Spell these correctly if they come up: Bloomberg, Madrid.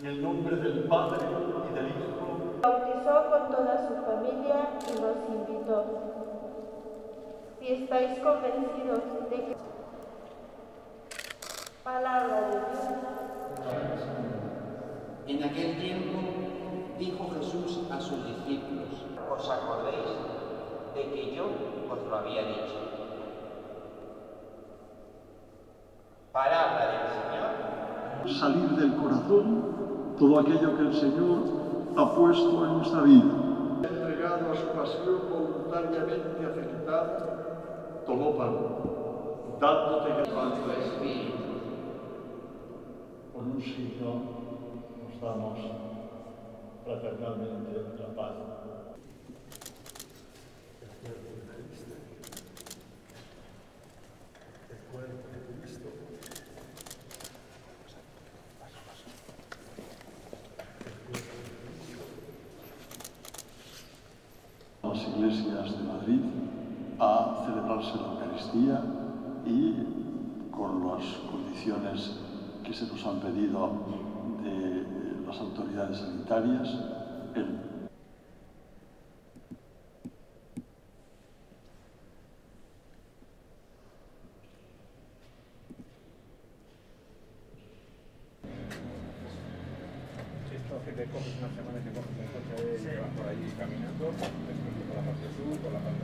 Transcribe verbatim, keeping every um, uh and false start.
En el nombre del Padre y del Hijo. Bautizó con toda su familia y los invitó. Si estáis convencidos de que... Palabra de Dios. En aquel tiempo dijo Jesús a sus discípulos: ¿Os acordáis de que yo os lo había dicho? Palabra del Señor. Salir del corazón todo aquello que el Señor ha puesto en nuestra vida. Entregado a su pasión voluntariamente afectada, tomó pan, dándote gracias. Con tu espíritu. Con un signo nos damos fraternalmente la paz. El cuerpo de Cristo. Las iglesias de Madrid a celebrarse la Eucaristía y con las condiciones que se nos han pedido de las autoridades sanitarias. El... Te coges una semana y te coges un coche y te vas por allí caminando, después por la parte sur, por la parte